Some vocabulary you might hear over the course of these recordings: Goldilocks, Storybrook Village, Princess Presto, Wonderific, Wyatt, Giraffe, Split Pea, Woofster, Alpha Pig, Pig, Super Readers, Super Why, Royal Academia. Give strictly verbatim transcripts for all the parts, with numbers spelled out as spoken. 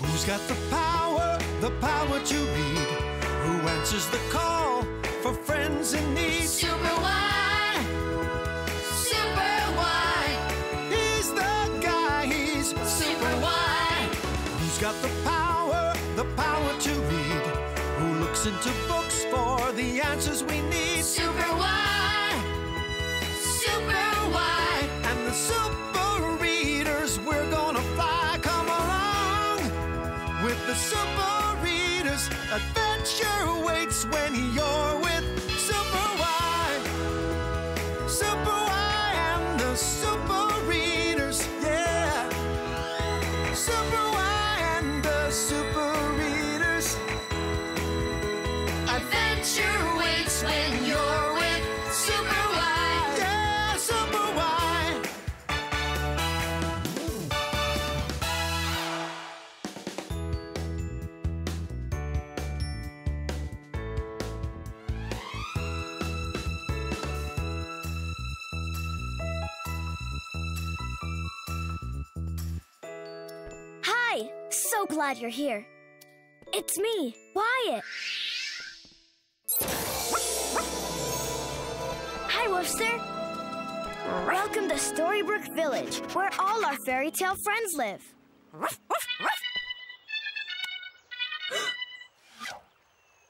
Who's got the power, the power to lead? Who answers the call for friends in need? Super Why, Super Why. He's the guy, he's Super Why. Who's got the power, the power to lead? Who looks into books for the answers we need? Super Why, Super Why. And the Super Readers, we're gonna fly. Come along with the Super Readers. Adventure waits when you're with Super Why, Super Why, and the Super Readers. Yeah, Super Why and the Super Readers. Adventure waits when you're with Super Why. Yeah, Super Why. So glad you're here. It's me, Wyatt. Hi, Woofster. Welcome to Storybrook Village, where all our fairy tale friends live.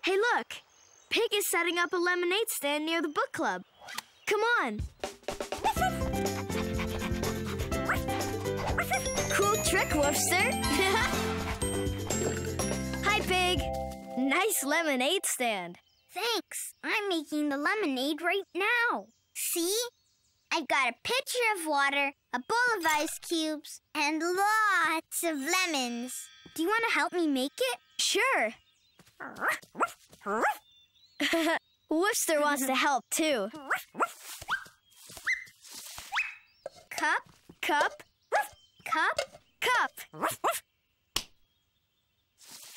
Hey, look. Pig is setting up a lemonade stand near the book club. Come on. Cool trick, Woofster. Hi, Pig. Nice lemonade stand. Thanks. I'm making the lemonade right now. See? I've got a pitcher of water, a bowl of ice cubes, and lots of lemons. Do you want to help me make it? Sure. Woofster wants to help, too. Cup, cup, cup, cup.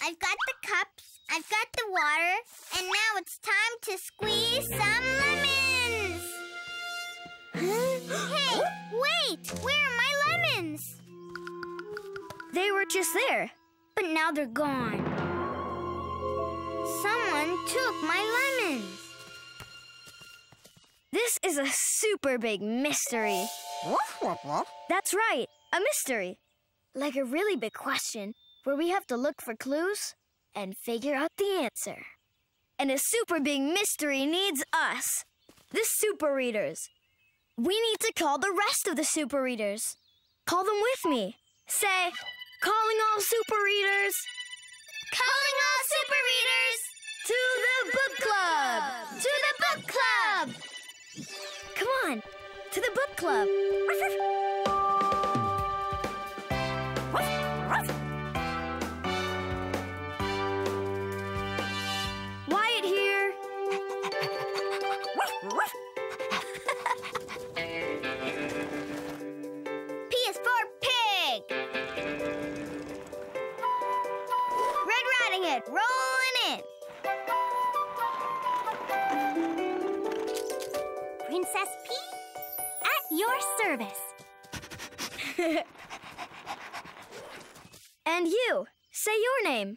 I've got the cups, I've got the water, and now it's time to squeeze some lemons! Hey, wait! Where are my lemons? They were just there, but now they're gone. Someone took my lemons. This is a super big mystery. That's right, a mystery. Like a really big question, where we have to look for clues and figure out the answer. And a super big mystery needs us, the Super Readers. We need to call the rest of the Super Readers. Call them with me. Say, calling all Super Readers. Calling all Super Readers. To the book club. To the book club. Come on, to the book club. Rolling in. Princess Pea, at your service. And you, say your name.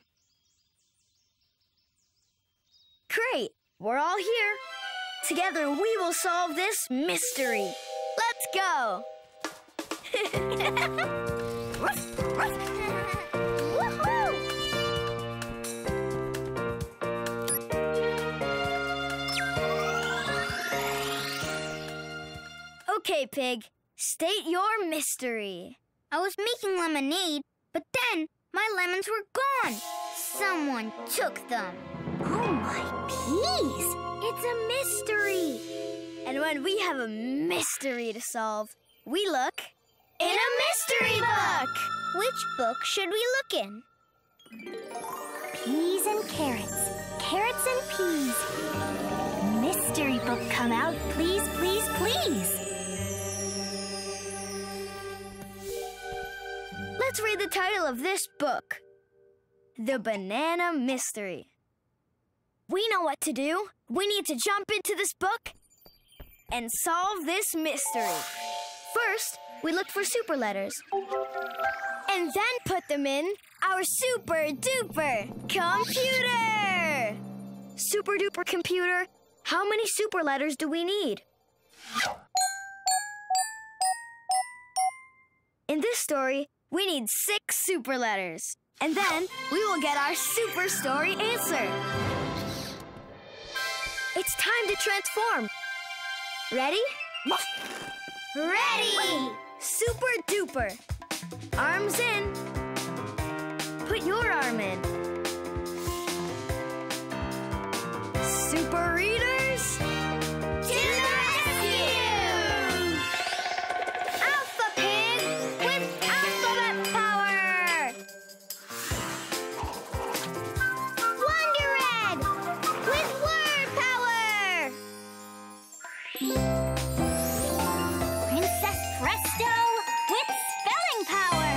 Great, we're all here. Together we will solve this mystery. Let's go. Okay, Pig, state your mystery. I was making lemonade, but then my lemons were gone. Someone took them. Oh, my peas! It's a mystery. And when we have a mystery to solve, we look in a mystery book. Which book should we look in? Peas and carrots. Carrots and peas. Mystery book come out, please, please, please. Let's read the title of this book, The Banana Mystery. We know what to do. We need to jump into this book and solve this mystery. First, we look for super letters. and then put them in our super-duper computer! Super-duper computer, how many super letters do we need? In this story, we need six super letters. And then we will get our super story answer. It's time to transform. Ready? Ready! Super duper. Arms in. Put your arm in. Super readers, to the rescue! Alpha Pig with alphabet power! Wonder Egg with word power! Princess Presto with spelling power!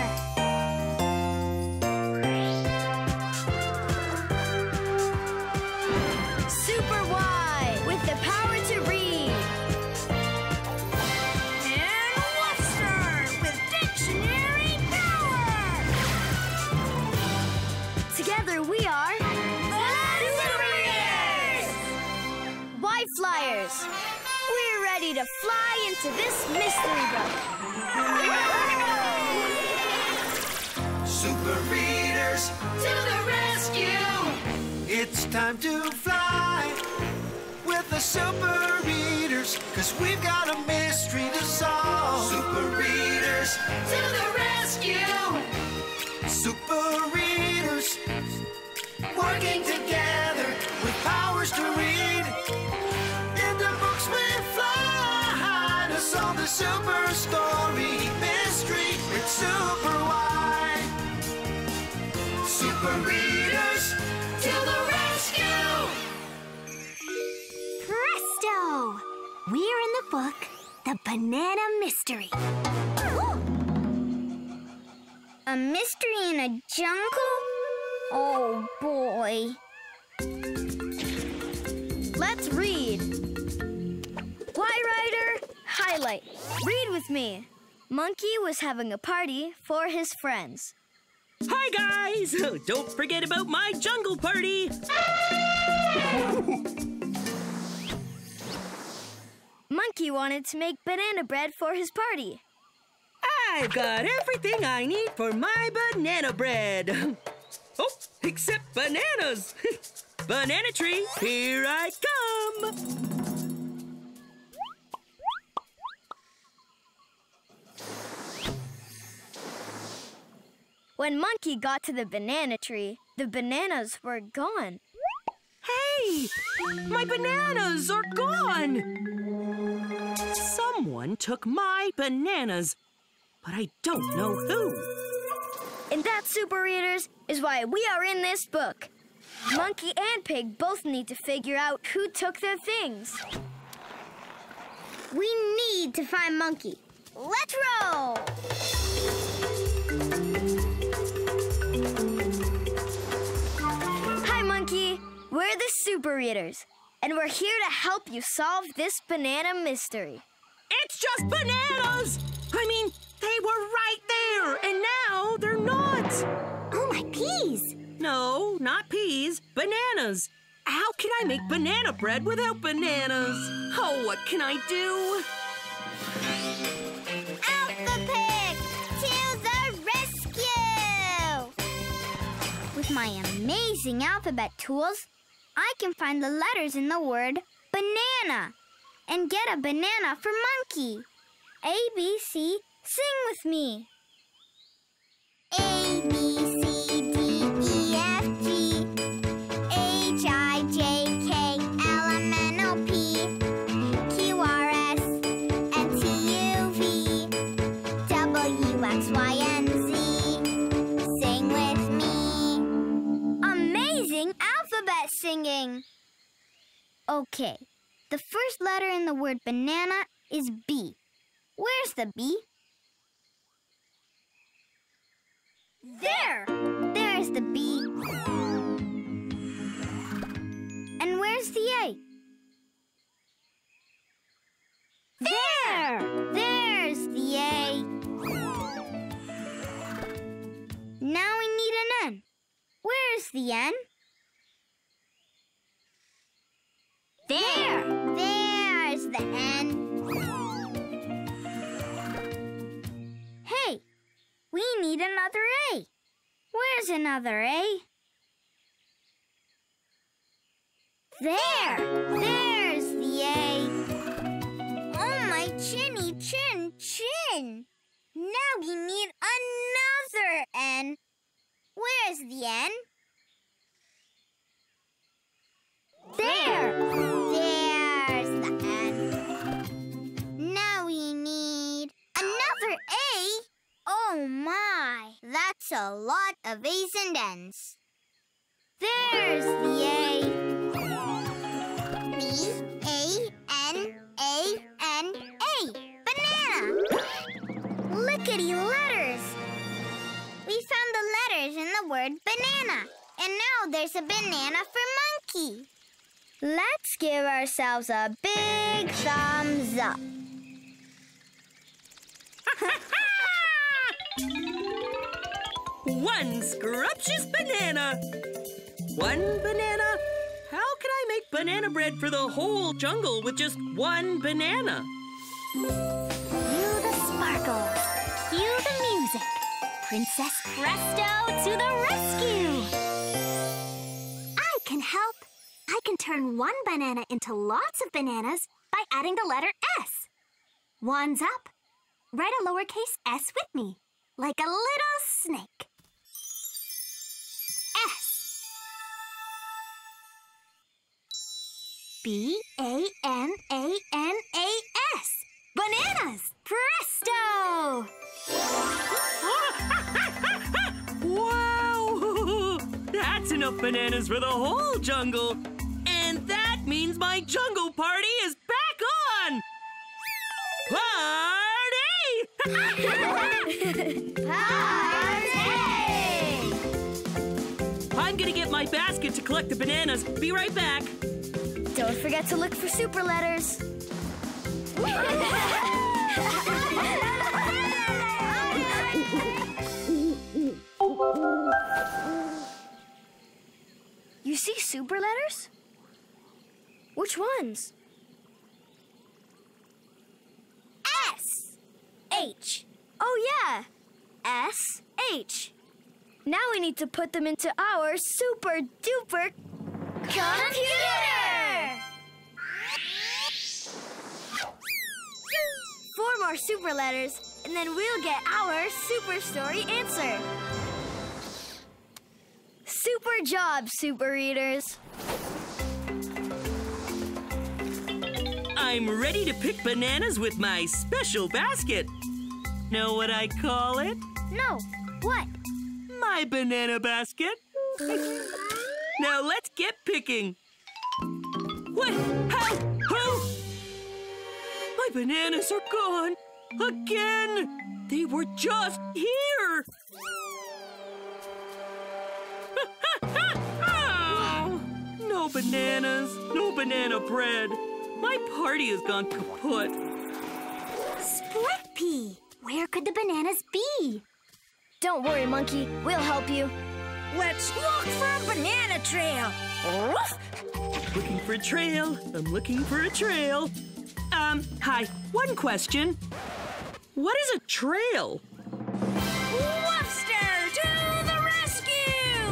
Super Why with the power to read! And Woofster with dictionary power! Together we are... The Super Readers! Why Flyers! We're ready to fly into this mystery book! Super Readers, to the rescue! It's time to fly with the Super Readers, cause we've got a mystery to solve. Super Readers, to the rescue! Super Readers, working together with powers to read. Into books we fly to solve the super story mystery. It's Super Why. Super Readers, to the rescue! Presto! We're in the book, The Banana Mystery. A mystery in a jungle? Oh, boy. Let's read. Why Rider, highlight. Read with me. Monkey was having a party for his friends. Hi, guys! Don't forget about my jungle party! Monkey wanted to make banana bread for his party. I've got everything I need for my banana bread. Oh, except bananas! Banana tree, here I come! When Monkey got to the banana tree, the bananas were gone. Hey! My bananas are gone! Someone took my bananas, but I don't know who. And that, Super Readers, is why we are in this book. Monkey and Pig both need to figure out who took their things. We need to find Monkey. Let's roll! Hi, Monkey. We're the Super Readers, and we're here to help you solve this banana mystery. It's just bananas! I mean, they were right there, and now they're not! Oh, my peas! No, not peas, bananas. How can I make banana bread without bananas? Oh, what can I do? Alpha Pig, to the rescue! With my amazing alphabet tools, I can find the letters in the word banana and get a banana for Monkey. A, B, C, sing with me. A, B, C. Singing. Okay, the first letter in the word banana is B. Where's the B? There! There's the B. And where's the A? There! There's the A. Now we need an N. Where is the N? There! There's the N. Hey, we need another A. Where's another A? There! There's the A. Oh, my chinny chin chin. Now we need another N. Where's the N? There! There's the N. Now we need another A. Oh my, that's a lot of A's and N's. There's the A. B, A, N, A, N, A. Banana! Lickety letters! We found the letters in the word banana. And now there's a banana for monkey. Let's give ourselves a big thumbs up. One scrumptious banana. One banana? How can I make banana bread for the whole jungle with just one banana? Cue the sparkles. Cue the music. Princess Presto to the rescue. I can help. I can turn one banana into lots of bananas by adding the letter S. Wands up. Write a lowercase s with me, like a little snake. S. B A N A N A S. Bananas! Presto! Wow! That's enough bananas for the whole jungle. And that means my jungle party is back on! Party! Party! I'm gonna get my basket to collect the bananas. Be right back. Don't forget to look for super letters. You see super letters? Which ones? S! H. Oh, yeah. S, H. Now we need to put them into our super-duper computer! Four more super letters, and then we'll get our super story answer. Super job, Super Readers. I'm ready to pick bananas with my special basket. Know what I call it? No. What? My banana basket. Now let's get picking. What? How? How? My bananas are gone. Again. They were just here. Oh, no bananas. No banana bread. My party has gone kaput. Split Pea. Where could the bananas be? Don't worry, Monkey. We'll help you. Let's look for a banana trail. Woof. Looking for a trail. I'm looking for a trail. Um, hi. One question. What is a trail? Woofster to the rescue!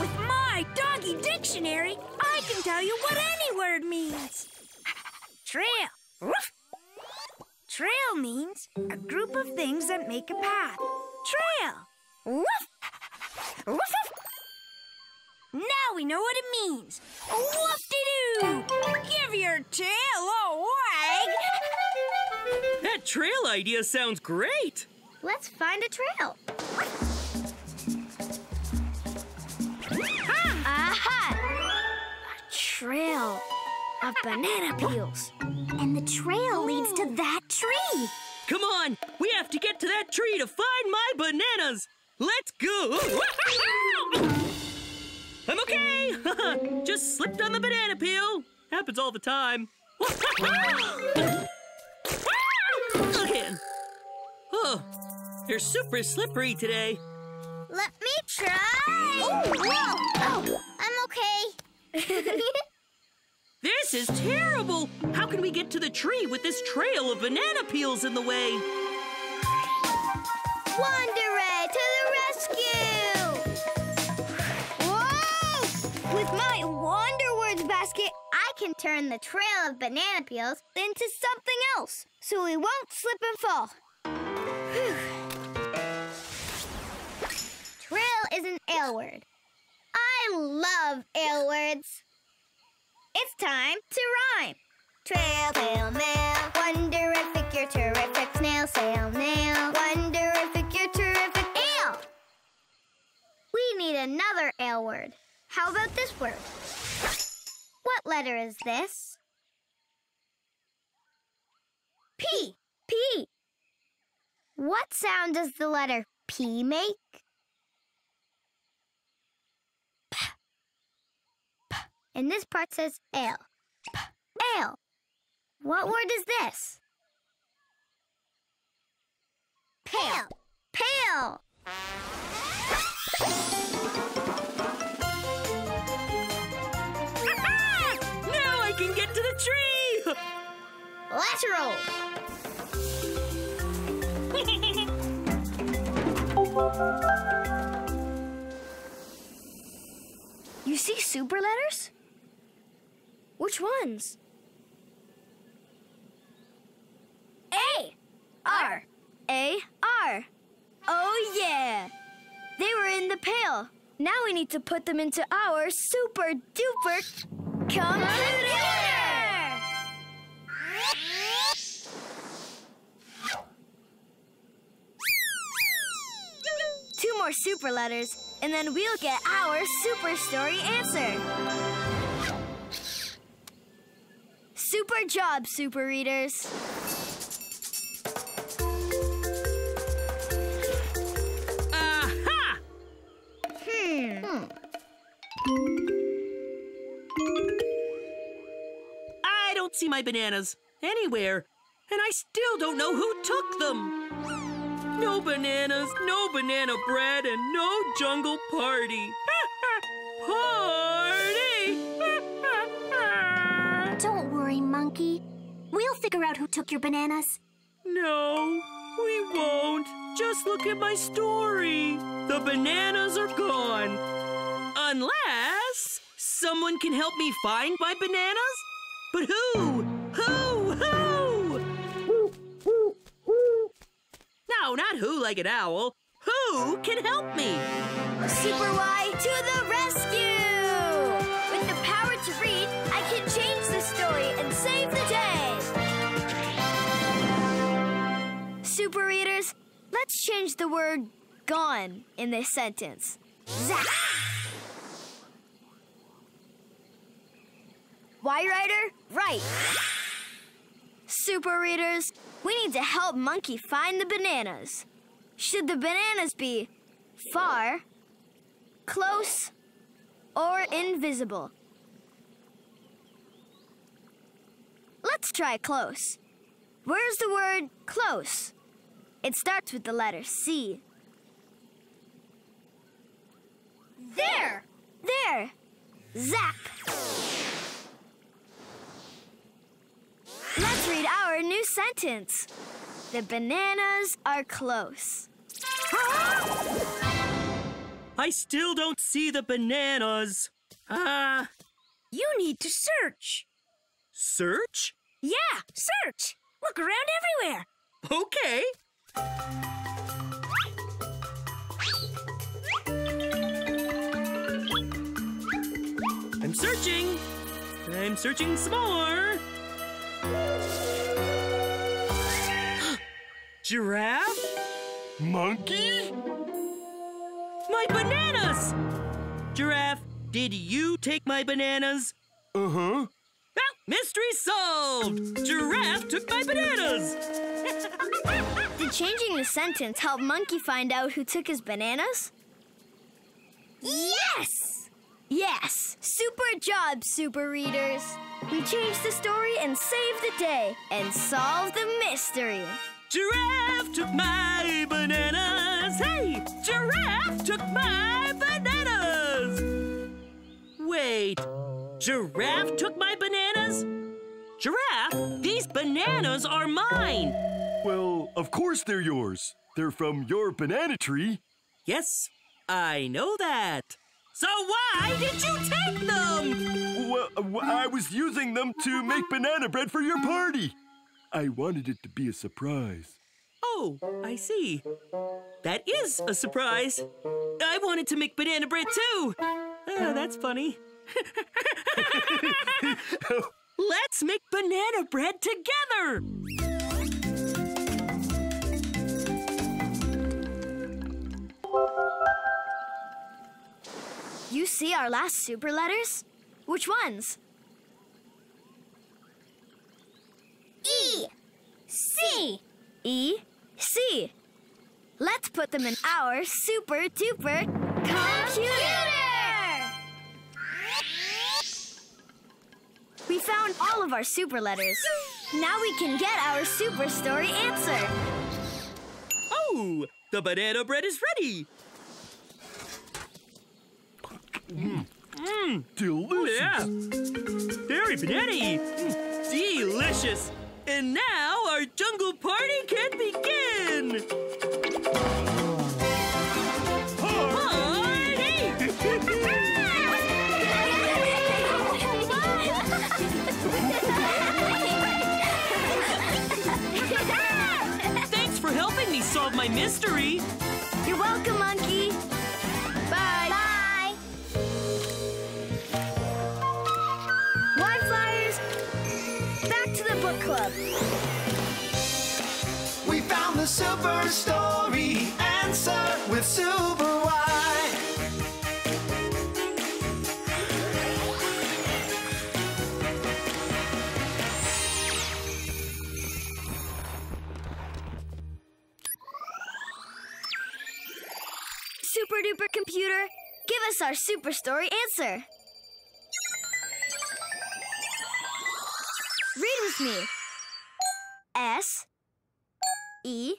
With my doggy dictionary, I can tell you what any word means. Trail. Woof. Trail means a group of things that make a path. Trail! Woof! Woof, woof. Now we know what it means. Woof-de-doo! Give your tail a wag! That trail idea sounds great! Let's find a trail. Ah. Aha! A trail of banana peels. And the trail leads to that tree. Come on, we have to get to that tree to find my bananas. Let's go. I'm okay. Just slipped on the banana peel. Happens all the time. Again. Oh, you're super slippery today. Let me try. Oh, whoa. Oh, I'm okay. This is terrible. How can we get to the tree with this trail of banana peels in the way? Wanderer, to the rescue! Whoa! With my Wonder Words basket, I can turn the trail of banana peels into something else, so we won't slip and fall. Whew. Trail is an L word. I love L words. It's time to rhyme. Trail, tail, nail. Wonderific, you're terrific. Snail, sail, nail. Wonderific, you're terrific. Ale! We need another ale word. How about this word? What letter is this? P. P. What sound does the letter P make? And this part says ale. Ale. What word is this? Pale. Pale. Ah-ha! Now I can get to the tree! Let's roll. You see super letters? Which ones? A. R. A. R. Oh, yeah. They were in the pail. Now we need to put them into our super-duper computer! Two more super letters, and then we'll get our super story answer. Super job, Super Readers! Aha! Hmm. hmm. I don't see my bananas anywhere, and I still don't know who took them. No bananas, no banana bread, and no jungle party. Monkey, we'll figure out who took your bananas. No, we won't. Just look at my story. The bananas are gone. Unless someone can help me find my bananas? But who? Who? Who? No, not who like an owl. Who can help me? Super Why to the rescue! With the power to read, I can change story and save the day. Super Readers, let's change the word gone in this sentence. Zap! Why Rider, right. Super Readers, we need to help Monkey find the bananas. Should the bananas be far, close, or invisible? Let's try close. Where's the word close? It starts with the letter C. There! There! Zap! Let's read our new sentence. The bananas are close. I still don't see the bananas. Ah. Uh, you need to search. Search? Yeah, search! Look around everywhere! Okay! I'm searching! I'm searching some more! Giraffe? Monkey? My bananas! Giraffe, did you take my bananas? Uh-huh. Mystery solved! Giraffe took my bananas! Did changing the sentence help Monkey find out who took his bananas? Yes! Yes! Super job, Super Readers! We changed the story and saved the day and solved the mystery! Giraffe took my bananas. Hey, Giraffe took my bananas. Wait, Giraffe took my bananas? Giraffe, these bananas are mine. Well, of course they're yours. They're from your banana tree. Yes, I know that. So why did you take them? Well, I was using them to make banana bread for your party. I wanted it to be a surprise. Oh, I see. That is a surprise. I wanted to make banana bread too. Oh, that's funny. Let's make banana bread together. You see our last super letters? Which ones? E, C. E, C. Let's put them in our super duper computer! We found all of our super letters. Now we can get our super story answer. Oh, the banana bread is ready. Mmm, mm. Delicious. Yeah, very banana-y. Mm. Delicious. And now our jungle party can begin! Party! Thanks for helping me solve my mystery! You're welcome, Monkey! Bye! Bye! Wildflowers, back to the book club! We found the super story answer with Super Why. Super duper computer, give us our super story answer. Read with me. S E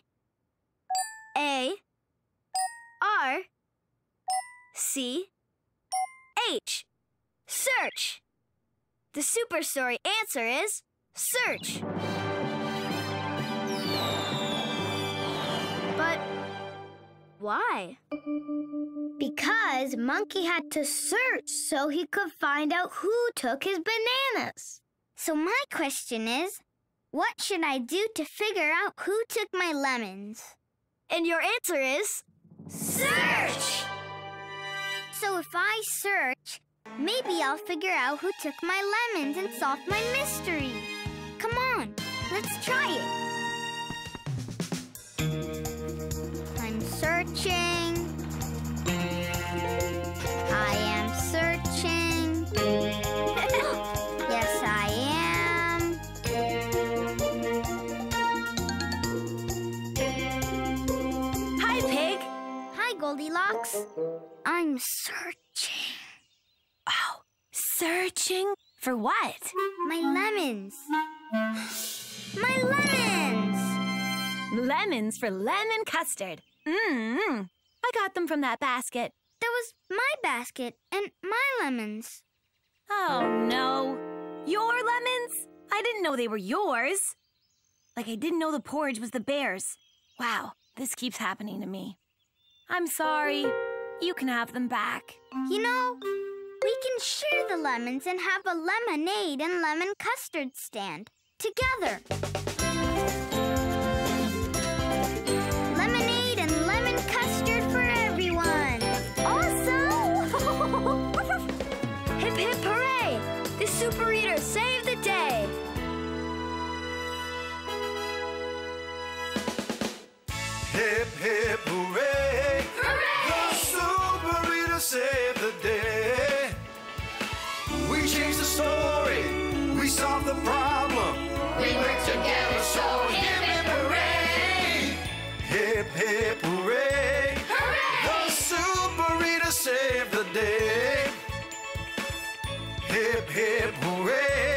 A R C H. Search. The super story answer is search. But why? Because Monkey had to search so he could find out who took his bananas. So my question is, what should I do to figure out who took my lemons? And your answer is... search! So if I search, maybe I'll figure out who took my lemons and solve my mystery. Come on, let's try it. I'm searching. I am searching. Goldilocks, I'm searching. Oh, searching for what? My lemons. My lemons! Lemons for lemon custard. Mmm. I got them from that basket. That was my basket and my lemons. Oh, no. Your lemons? I didn't know they were yours. Like I didn't know the porridge was the bear's. Wow, this keeps happening to me. I'm sorry. You can have them back. You know, we can share the lemons and have a lemonade and lemon custard stand together. Lemonade and lemon custard for everyone. Awesome! Hip, hip, hooray! The Super Reader saved the day. Hip, hip, hooray! Save the day. We changed the story. We solved the problem. We worked together, so hip, hip, hooray! Hip, hip, hooray! Hooray! The Super Reader saved the day. Hip, hip, hooray!